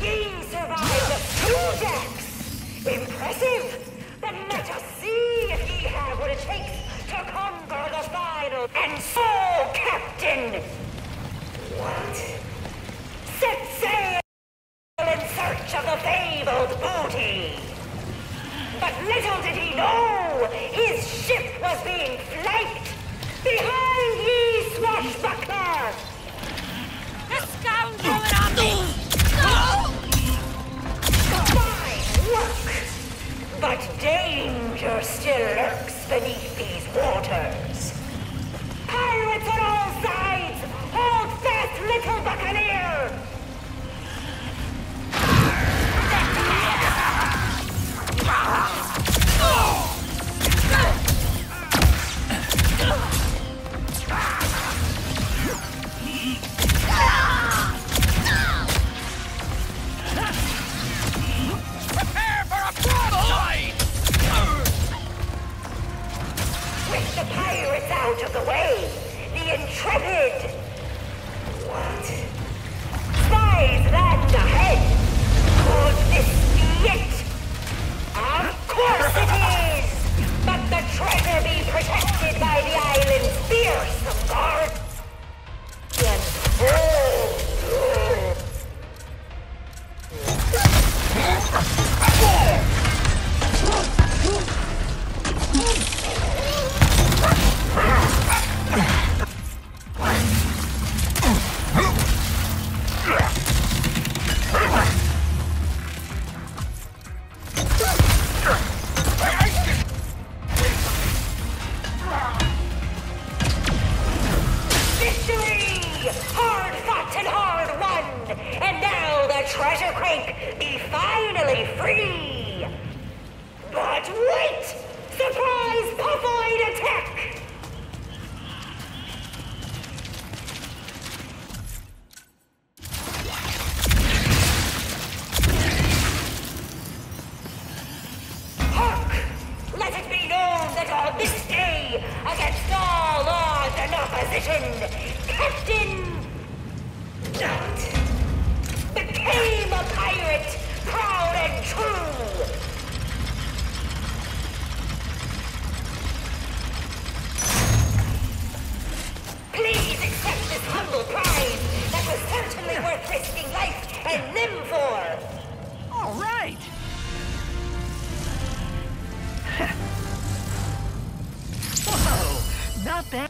He survived two deaths! Impressive! Then let us see if he had what it takes to conquer the final. And so, Captain! What? Set sail in search of the fabled booty! But little did he know, his ship was being flanked! Behind ye, swashbuckler! The scoundrel in our midst! No! Fine work! But danger still lurks beneath these waters. Pirates on all sides! Hold fast, little buccaneer! Prepare for a broadside! With the pirates out of the way, the intrepid... What? Spies land ahead! Could this be it? Of course it is! But the treasure be protected by the island's fearsome guards! Yes.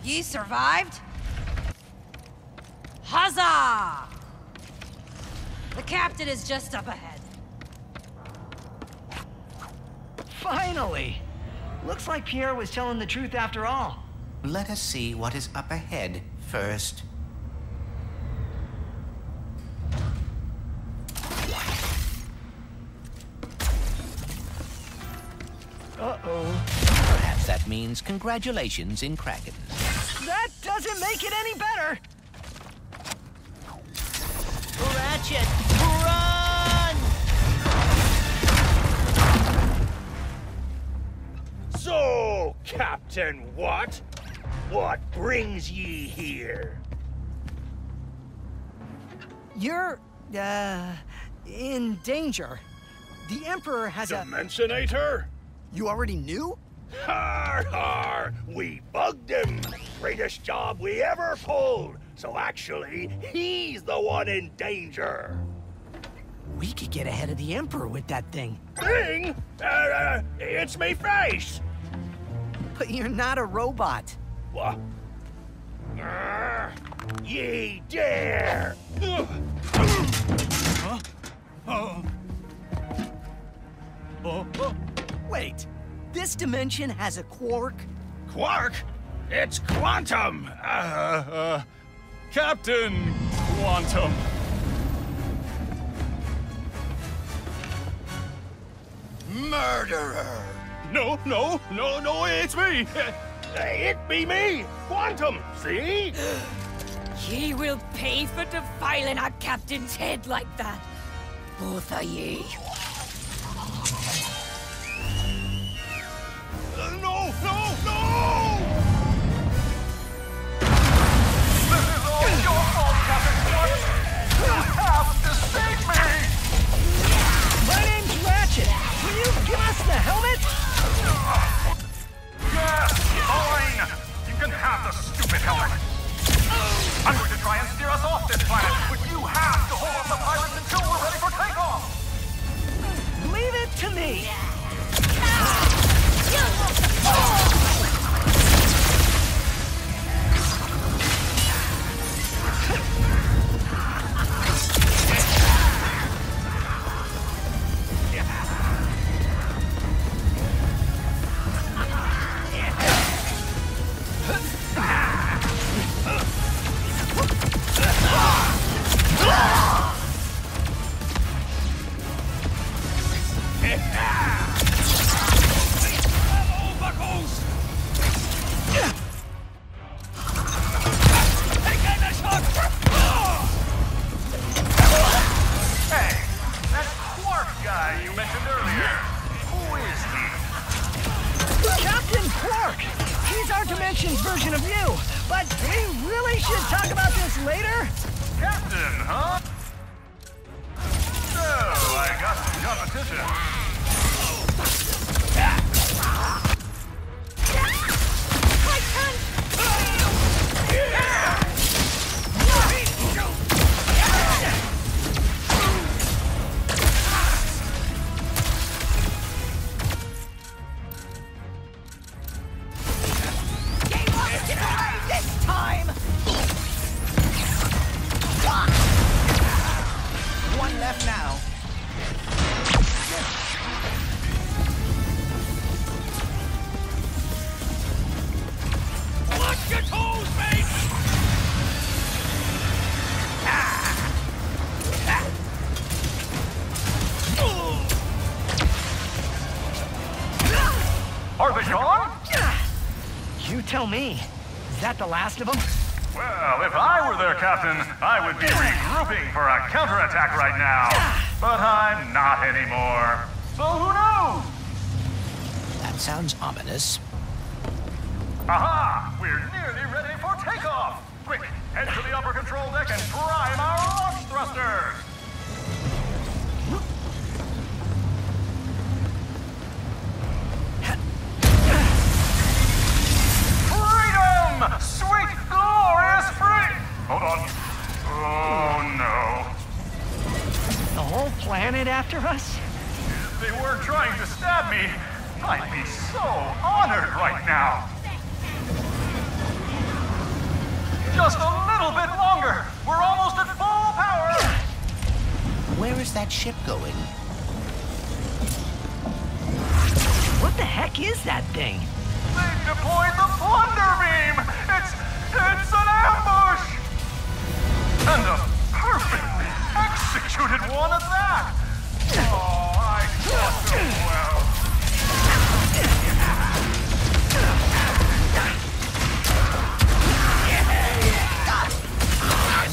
Ye survived? Huzzah! The captain is just up ahead. Finally! Looks like Pierre was telling the truth after all. Let us see what is up ahead first. Uh-oh. Perhaps that means congratulations in Kraken. That doesn't make it any better! Ratchet, run! So, Captain, what brings ye here? You're, in danger. The Emperor has a... Dimensionator? You already knew? Har har! We bugged him! Greatest job we ever pulled! So actually, he's the one in danger! We could get ahead of the Emperor with that thing. Thing? It's me face! But you're not a robot. What? Ye dare! Huh? Oh. Oh, oh. Wait, this dimension has a quark? Quark? It's quantum! Captain Quantum. Murderer! No, it's me! It be me! Quantum, see? Ye will pay for defiling our captain's head like that, both of ye. No! This is all your fault! off this planet, but you have to hold off the pirates until we're ready for takeoff! Leave it to me! Tell me, is that the last of them? Well, if I were their captain, I would be regrouping for a counterattack right now. But I'm not anymore. So who knows? That sounds ominous. Aha! We're nearly ready for takeoff! Quick, head to the upper control deck and prime our launch thrusters! Sweet, glorious freedom! Hold on. Oh, no. The whole planet after us? If they weren't trying to stab me, I'd be so honored right now. Just a little bit longer. We're almost at full power. Where is that ship going? What the heck is that thing? They've deployed the plunder beam! It's an ambush! And a perfectly executed one at that! Oh, I thought so well.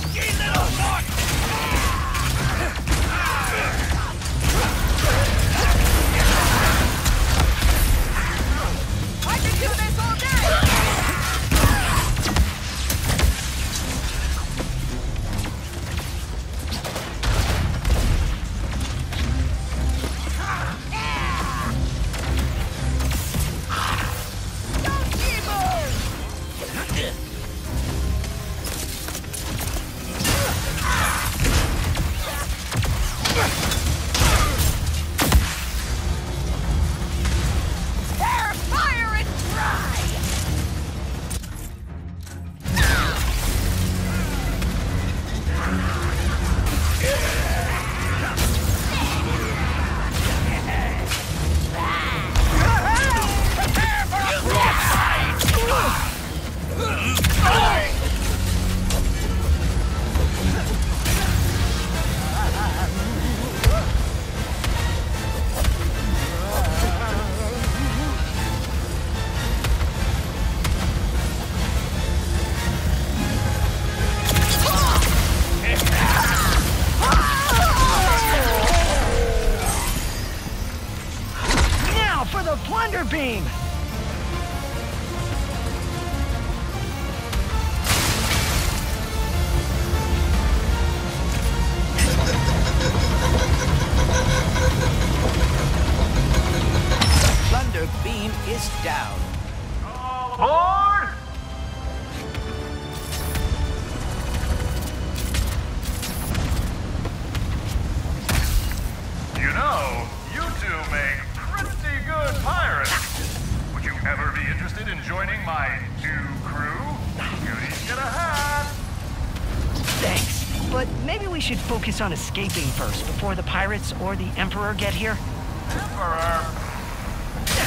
Nasty little fuck! But maybe we should focus on escaping first before the pirates or the Emperor get here. Emperor?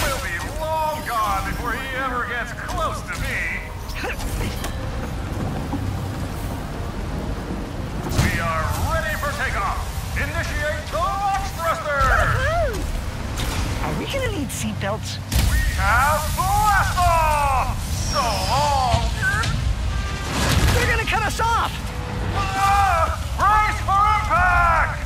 We'll be long gone before he ever gets close to me. We are ready for takeoff. Initiate Lombax thrusters! Are we gonna need seatbelts? We have blast off! So long! They're gonna cut us off! Brace for impact!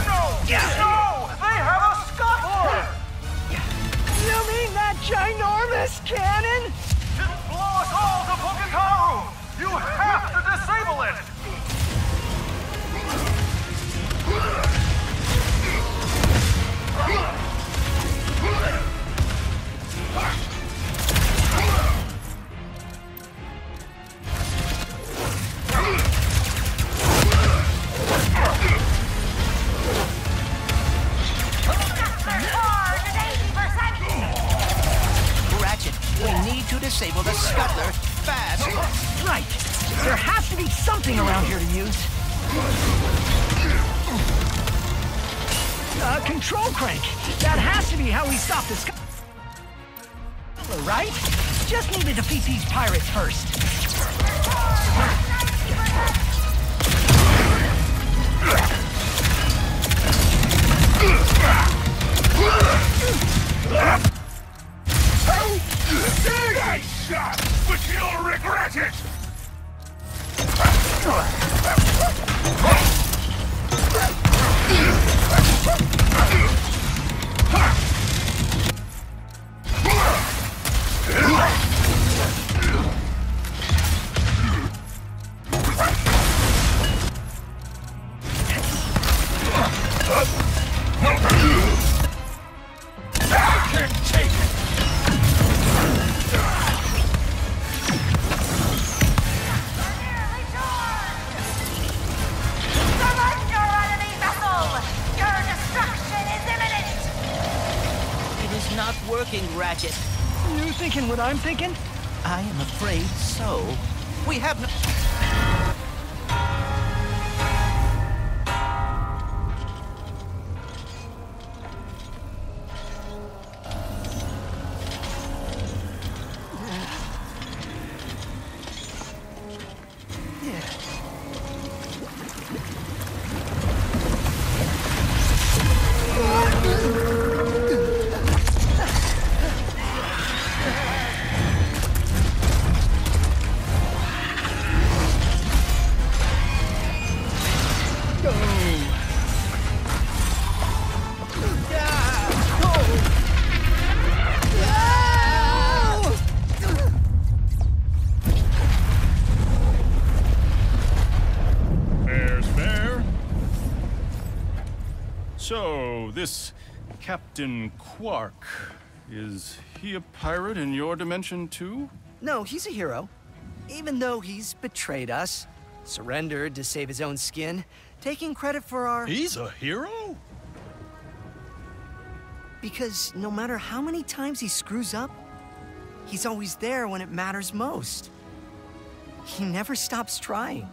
No! They have a scuttle! You mean that ginormous cannon? It'll blow us all to Pocataru! You have to disable it! Disable the scuttler fast. Right. There has to be something around here to use. Control crank. That has to be how we stop the scuttler, right? Just need to defeat these pirates first. Nice shot, but you'll regret it! I can't take it! Not working, Ratchet. You thinking what I'm thinking? I am afraid so. We have no... So, this Captain Quark, is he a pirate in your dimension too? No, he's a hero. Even though he's betrayed us, surrendered to save his own skin, taking credit for our... He's a hero? Because no matter how many times he screws up, he's always there when it matters most. He never stops trying.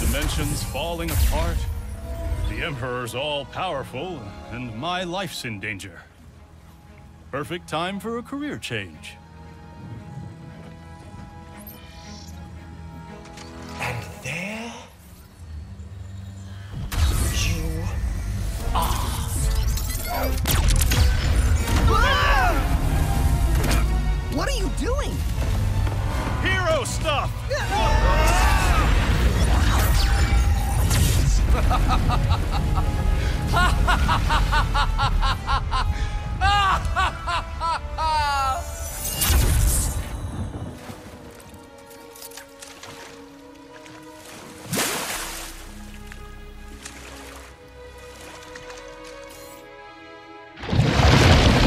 Dimensions falling apart, the Emperor's all-powerful, and my life's in danger. Perfect time for a career change. And there you are. Whoa! What are you doing? Hero stuff!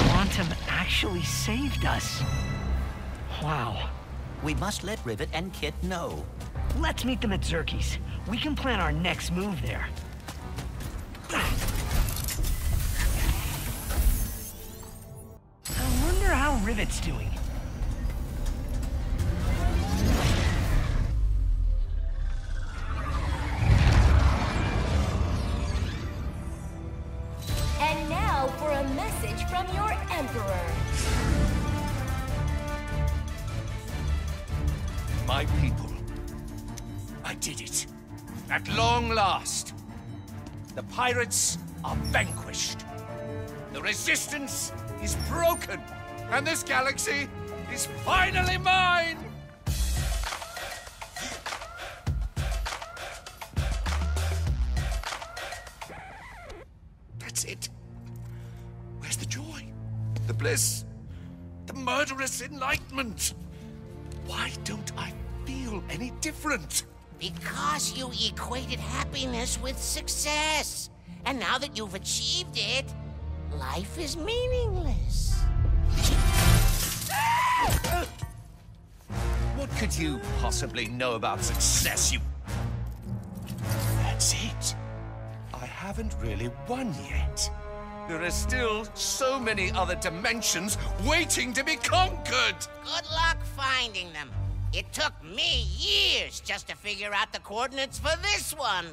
Quantum actually saved us. Wow. We must let Rivet and Kit know. Let's meet them at Xerxes. We can plan our next move there. rivets doing? And now for a message from your Emperor. My people, I did it. At long last, the pirates are vanquished. The resistance is broken, and this galaxy is finally mine! That's it. Where's the joy, the bliss, the murderous enlightenment? Why don't I feel any different? Because you equated happiness with success, and now that you've achieved it, life is meaningless. What could you possibly know about success, you... That's it. I haven't really won yet. There are still so many other dimensions waiting to be conquered. Good luck finding them. It took me years just to figure out the coordinates for this one.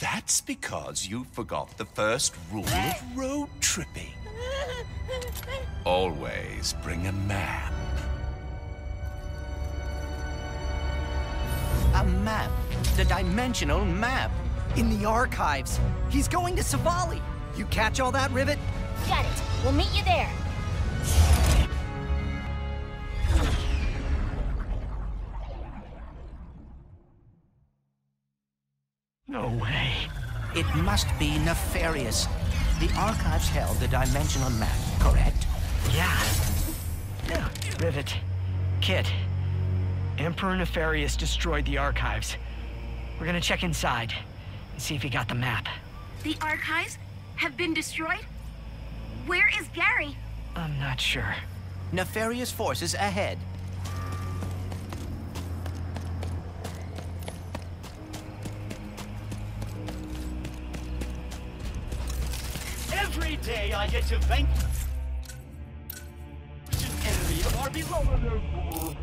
That's because you forgot the first rule of road tripping. Always bring a map. A map. The dimensional map. In the archives. He's going to Savali. You catch all that, Rivet? Got it. We'll meet you there. No way. It must be Nefarious. The archives held the dimensional map, correct? Yeah. No. Rivet. Kid. Emperor Nefarious destroyed the archives. We're gonna check inside and see if he got the map. The archives have been destroyed? Where is Gary? I'm not sure. Nefarious forces ahead. Every day I get to vanquish an enemy of our beloved Earth.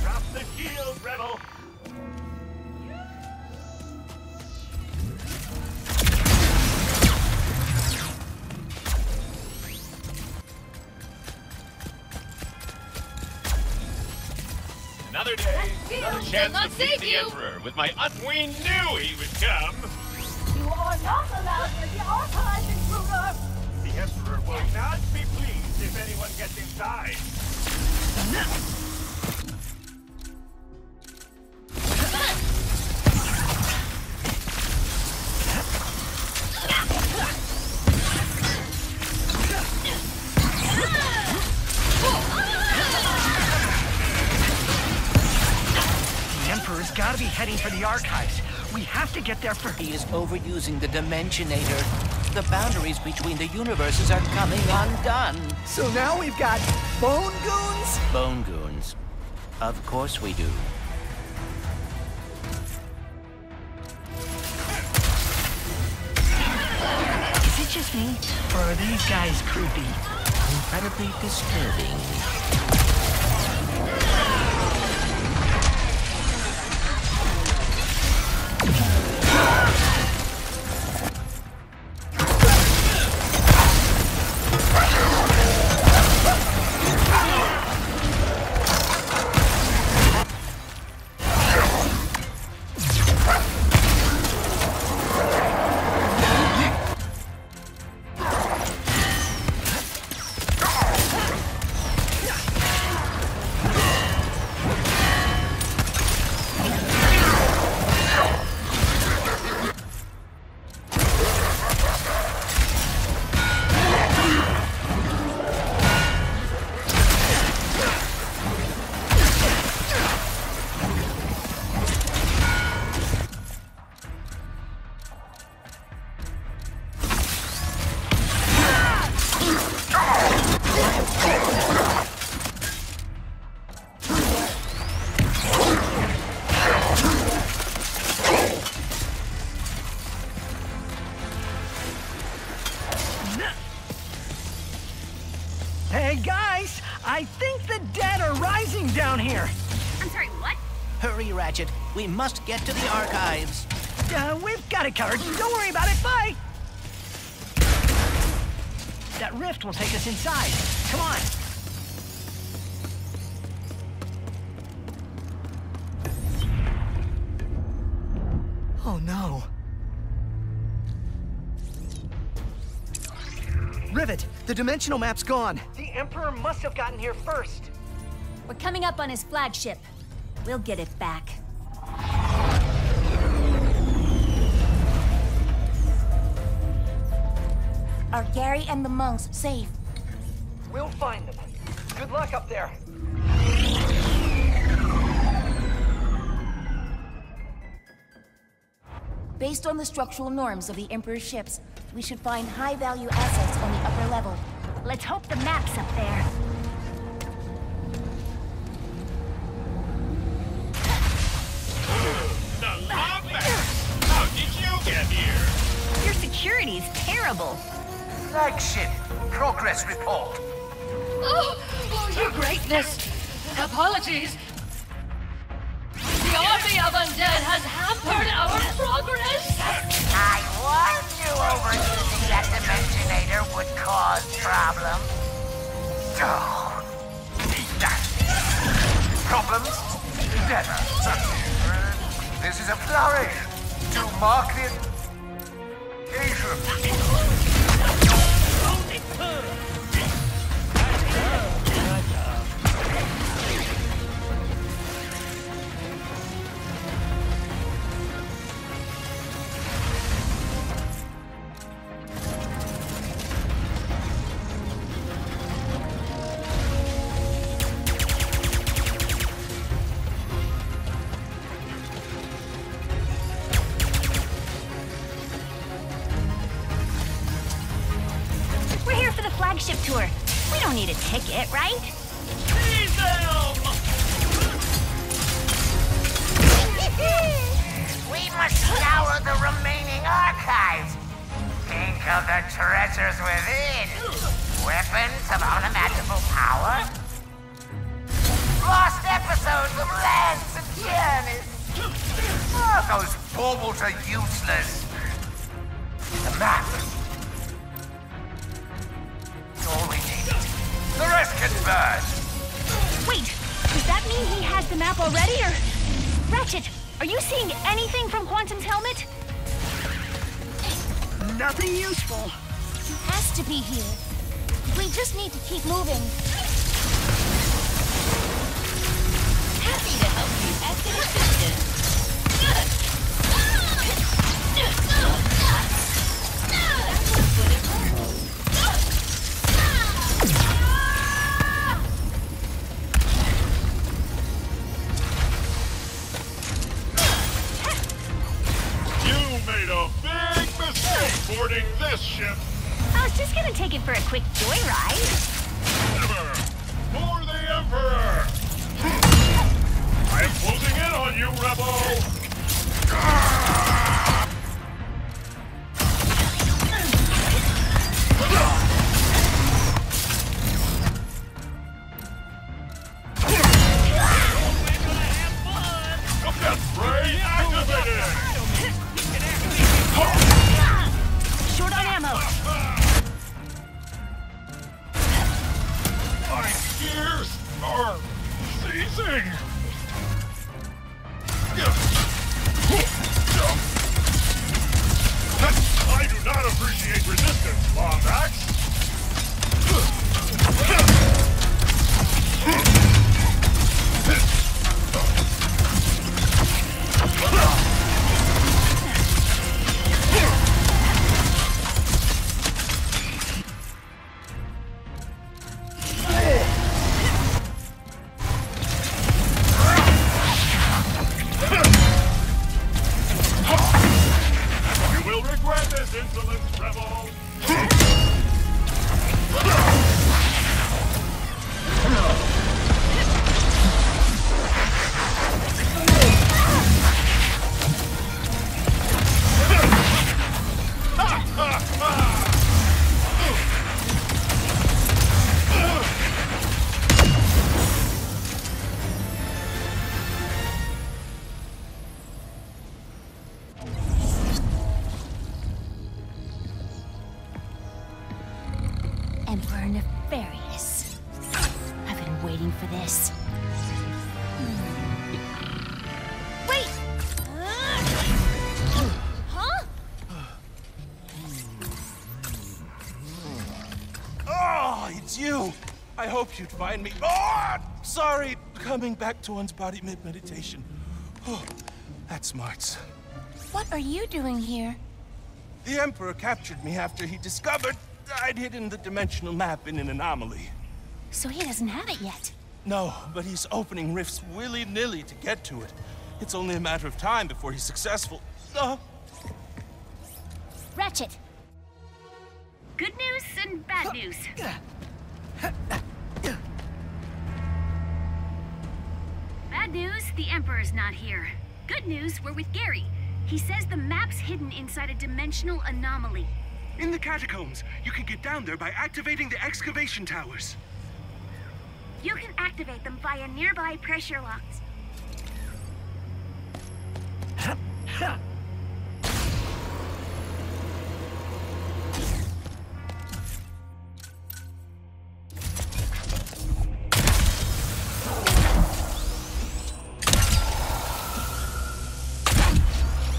Drop the shield, rebel. Another day, another chance to beat the Emperor. With my we knew he would come. You are not allowed in the archives, intruder. The Emperor will not be pleased if anyone gets inside. No. Gotta be heading for the archives. We have to get there first. He is overusing the Dimensionator. The boundaries between the universes are coming undone. So now we've got bone goons? Bone goons. Of course we do. Is it just me? Or are these guys creepy? Incredibly disturbing. Hey guys, I think the dead are rising down here. I'm sorry, what? Hurry, Ratchet. We must get to the archives. We've got it covered. Don't worry about it. Bye. That rift will take us inside. Come on. Oh no. Rivet, the dimensional map's gone. The Emperor must have gotten here first. We're coming up on his flagship. We'll get it back. Are Gary and the monks safe? We'll find them. Good luck up there. Based on the structural norms of the Emperor's ships, we should find high-value assets on the upper level. Let's hope the map's up there. The Lombax! How did you get here? Your security's terrible. Flagship progress report. Oh, your greatness! Apologies! The army of undead has hampered our progress! I warned you overusing that Dimensionator would cause problems. Don't eat that. Problems? Never. This is a flourish to mark the occasion. Tour. We don't need a ticket, right? Seize them! We must scour the remaining archives. Think of the treasures within. Weapons of unimaginable power. Lost episodes of lands and journeys. Oh, those baubles are useless. The map. The rest can burn! Wait, does that mean he has the map already, or...? Ratchet, are you seeing anything from Quantum's helmet? Nothing useful. He has to be here. We just need to keep moving. Happy to help you at the assistance. Boarding this ship. I was just gonna take it for a quick joyride. Never! For the Emperor! I am closing in on you, rebel! That spray activated! Are seizing! I do not appreciate resistance, Lombax! Insolence, rebel! Emperor Nefarious. I've been waiting for this. Wait! Huh? Oh, it's you! I hoped you'd find me. Oh, sorry, coming back to one's body mid-meditation. Oh, that smarts. What are you doing here? The Emperor captured me after he discovered I'd hidden the dimensional map in an anomaly. So he doesn't have it yet? No, but he's opening rifts willy-nilly to get to it. It's only a matter of time before he's successful. Ratchet! Good news and bad news. Bad news, the Emperor's not here. Good news, we're with Gary. He says the map's hidden inside a dimensional anomaly. In the catacombs. You can get down there by activating the excavation towers. You can activate them via nearby pressure locks.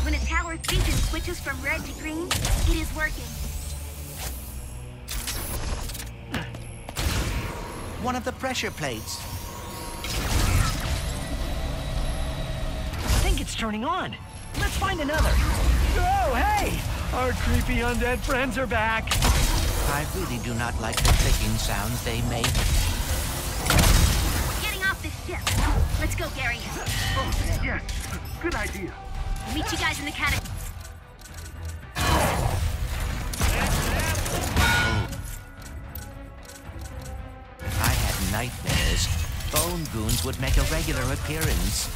When a tower's beacon switches from red to green, it is working. One of the pressure plates. I think it's turning on. Let's find another. Oh, hey! Our creepy undead friends are back. I really do not like the clicking sounds they make. We're getting off this ship. Let's go, Gary. Oh, yes. Good idea. I'll meet you guys in the catacomb. Nightmares. Bone goons would make a regular appearance.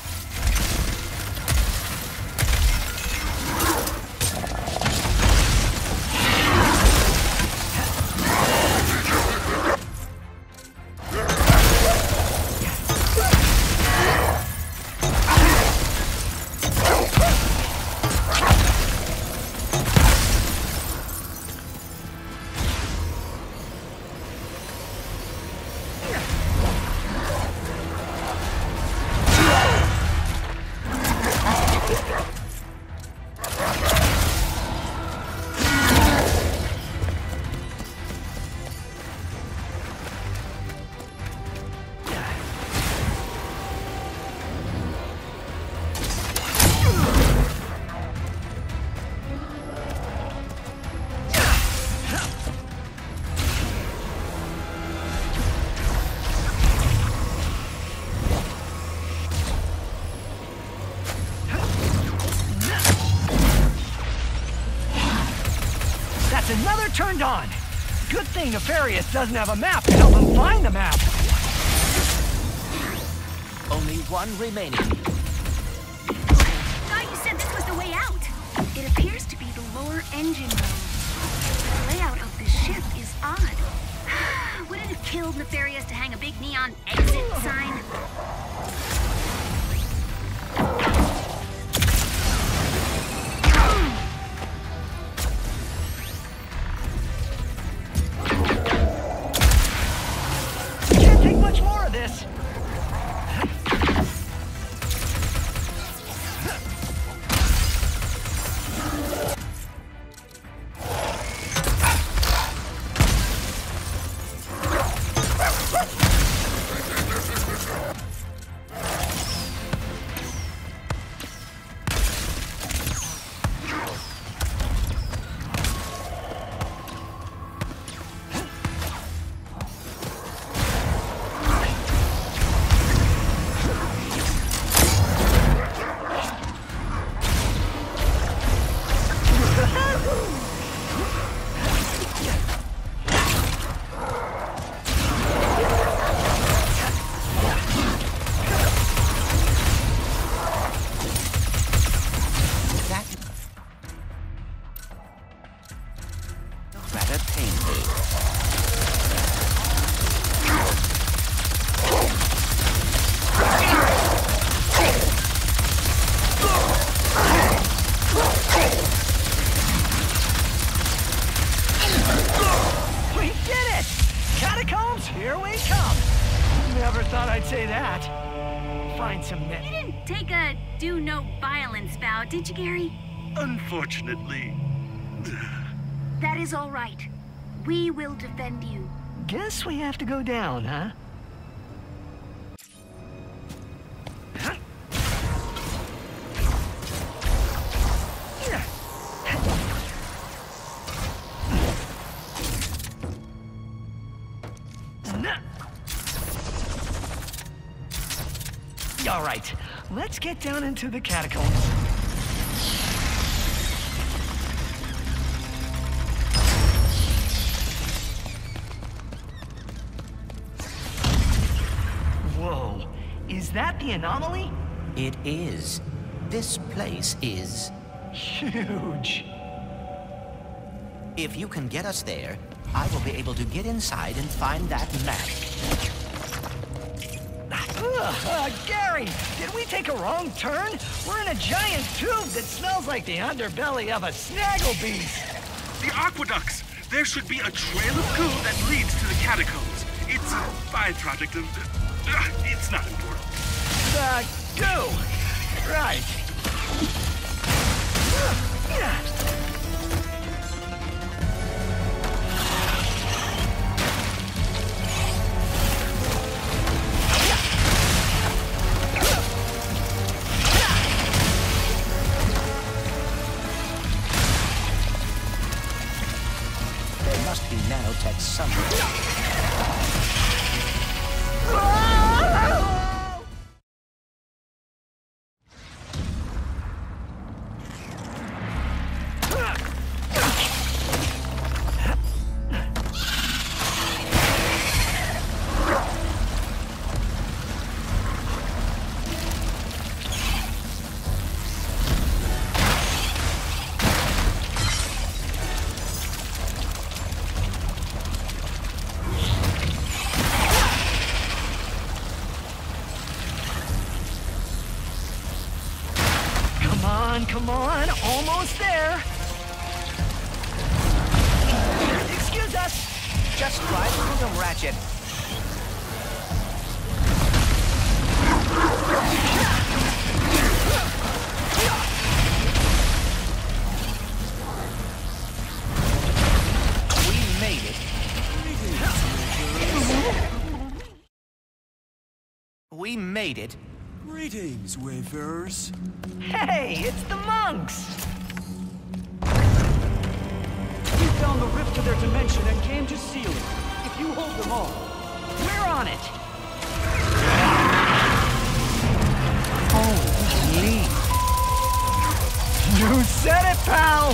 Another turned on! Good thing Nefarious doesn't have a map to help him find the map! Only one remaining. Thought you said this was the way out! It appears to be the lower engine room. The layout of this ship is odd. Wouldn't it have killed Nefarious to hang a big neon exit sign? Never thought I'd say that. Find some men. You didn't take a do no violence vow, did you, Gary? Unfortunately. That is all right. We will defend you. Guess we have to go down, huh? All right, let's get down into the catacombs. Is that the anomaly? It is. This place is... huge. If you can get us there, I will be able to get inside and find that map. Gary, did we take a wrong turn? We're in a giant tube that smells like the underbelly of a snagglebeast. The aqueducts! There should be a trail of goo that leads to the catacombs. It's a byproduct of... it's not important. Go! Right. There must be nanotech somewhere. Come on, almost there. Excuse us. Just drive through the ratchet. We made it. We made it. Greetings, Wayfarers. Hey, it's the monks! We found the rift to their dimension and came to seal it. If you hold them all, we're on it! Holy... You said it, pal!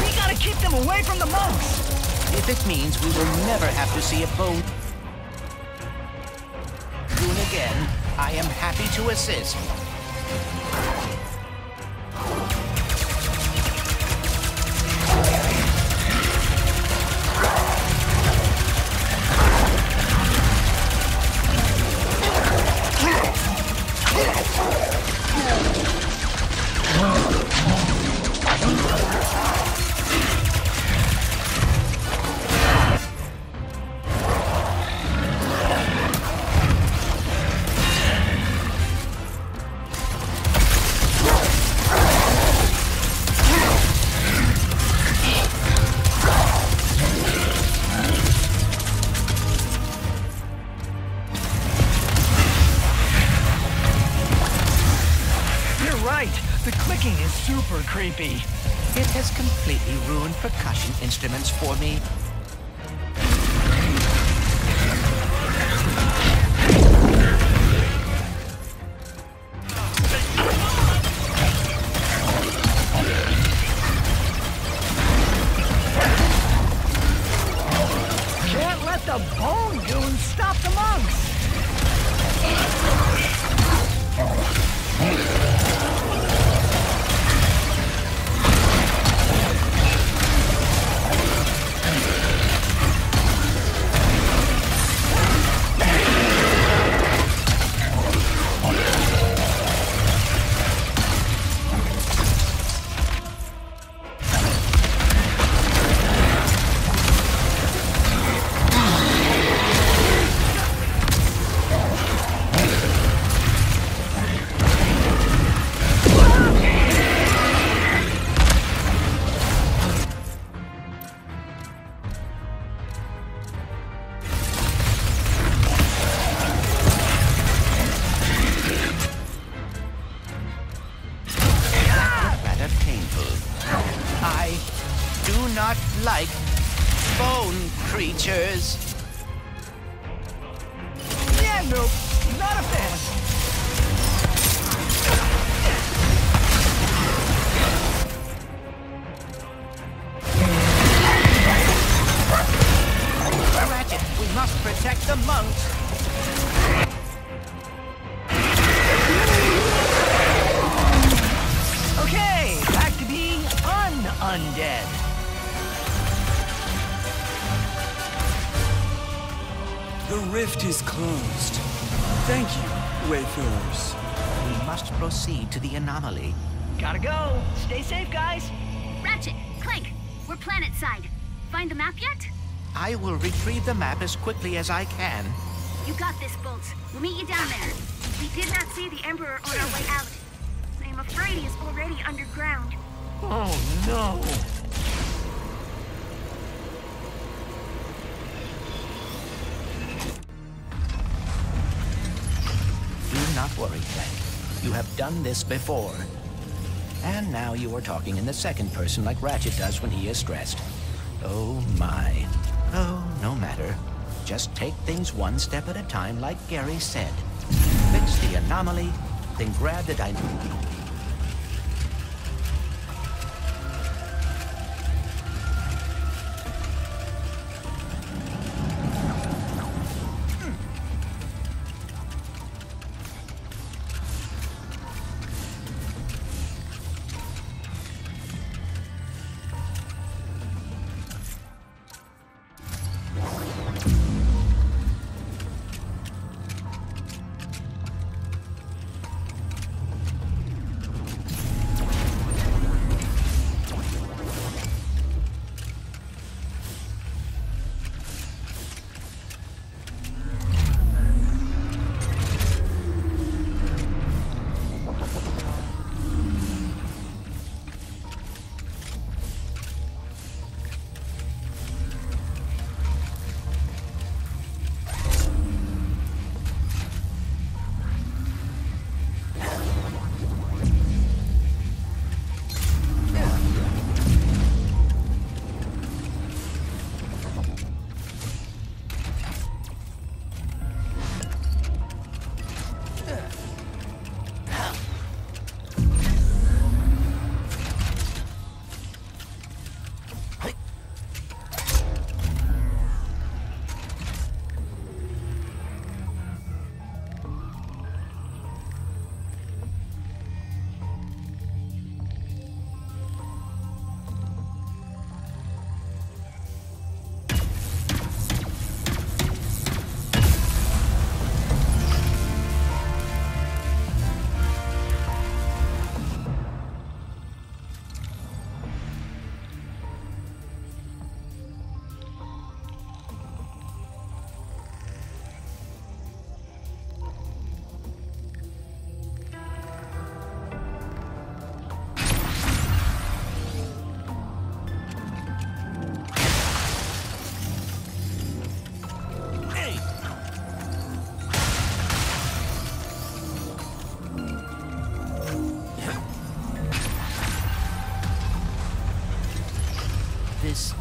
We gotta keep them away from the monks! If it means we will never have to see a bone... Soon again, I am happy to assist. Super creepy. It has completely ruined percussion instruments for me. Can't let the bone goons stop the monks! creatures. Yeah, nope, not a fan. Must protect the monks. Okay, back to being undead. The rift is closed. Thank you, Wayfarers. We must proceed to the anomaly. Gotta go. Stay safe, guys. Ratchet, Clank, we're planet side. Find the map yet? I will retrieve the map as quickly as I can. You got this, Bolts. We'll meet you down there. We did not see the Emperor on our way out. I am afraid he is already underground. Oh, no! Do not worry, Clank. You have done this before. And now you are talking in the second person like Ratchet does when he is stressed. Oh, my. Oh, no matter. Just take things one step at a time, like Gary said. Fix the anomaly, then grab the dynamo.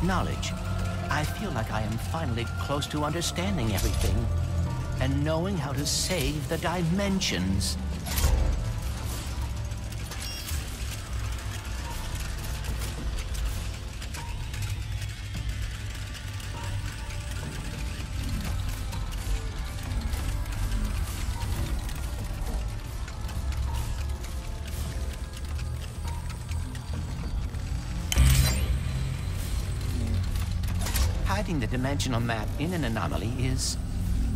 Knowledge. I feel like I am finally close to understanding everything and knowing how to save the dimensions. Hiding the dimensional map in an anomaly is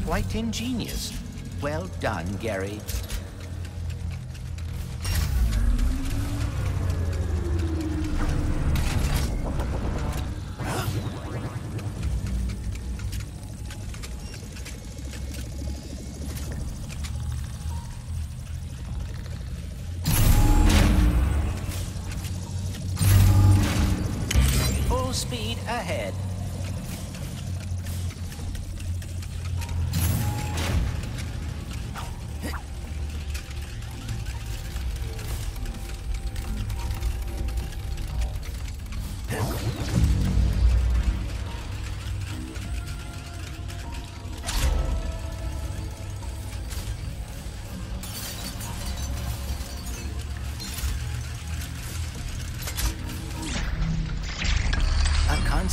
quite ingenious. Well done, Gary. Full speed ahead.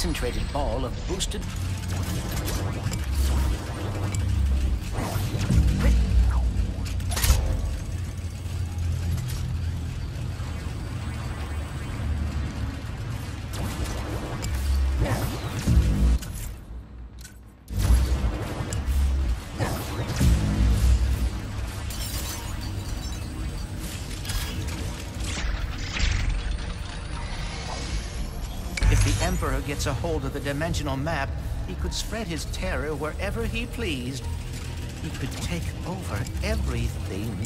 concentrated ball of boosted... Emperor gets a hold of the dimensional map, he could spread his terror wherever he pleased. He could take over everything.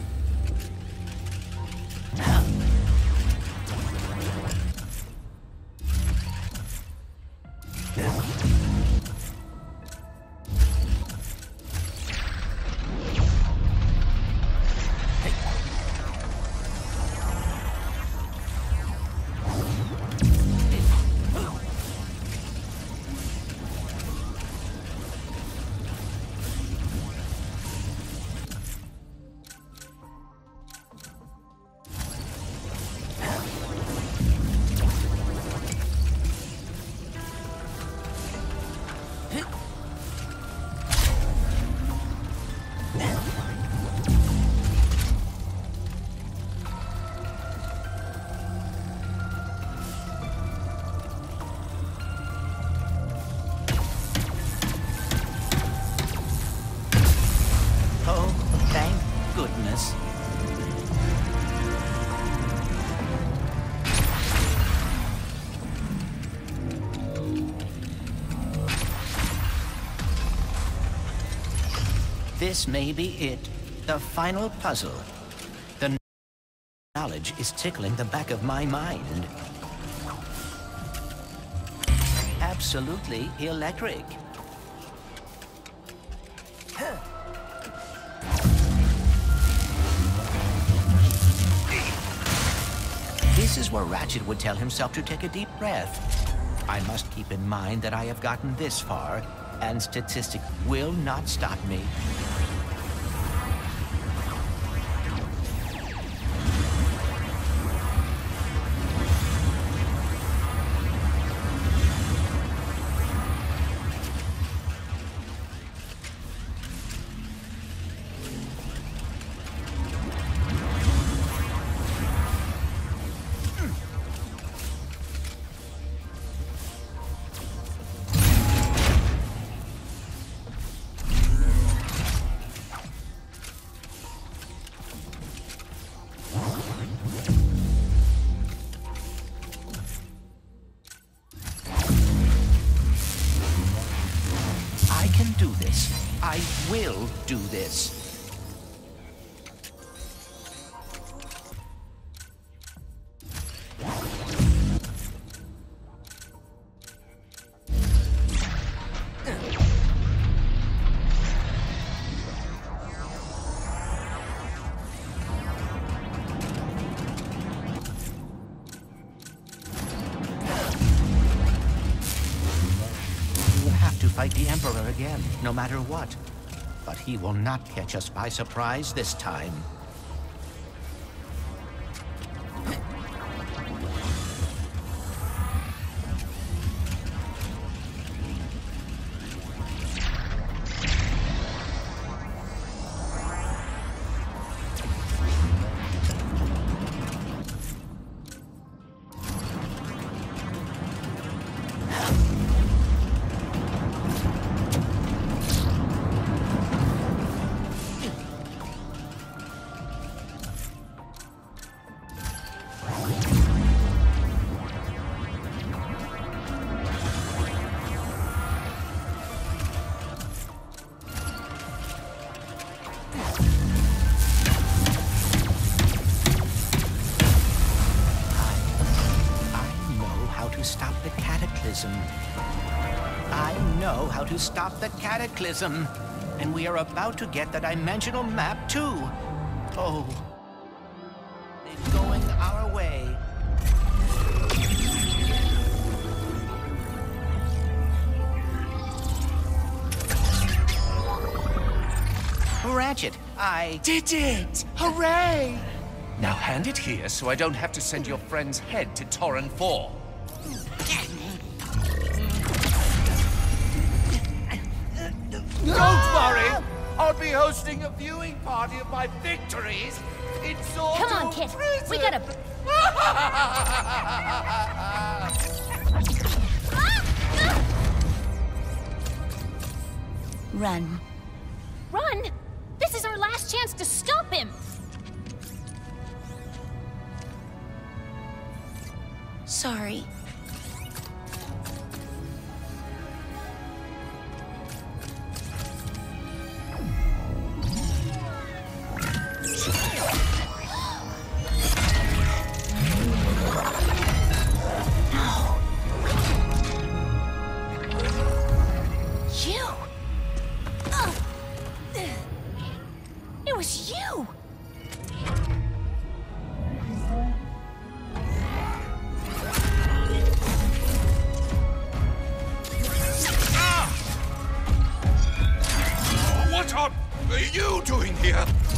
This may be it, the final puzzle. The knowledge is tickling the back of my mind. Absolutely electric. This is where Ratchet would tell himself to take a deep breath. I must keep in mind that I have gotten this far, and statistics will not stop me. Do this. We'll have to fight the Emperor again, no matter what. But he will not catch us by surprise this time. I know how to stop the Cataclysm, and we are about to get the dimensional map too. Oh, it's going our way. Ratchet, I did it! Hooray! Now hand it here so I don't have to send your friend's head to Torrin IV. I'll be hosting a viewing party of my victories in Zordu. Come on, kid. Prison. We gotta. Run. Run? This is our last chance to stop him. Sorry. What are you doing here?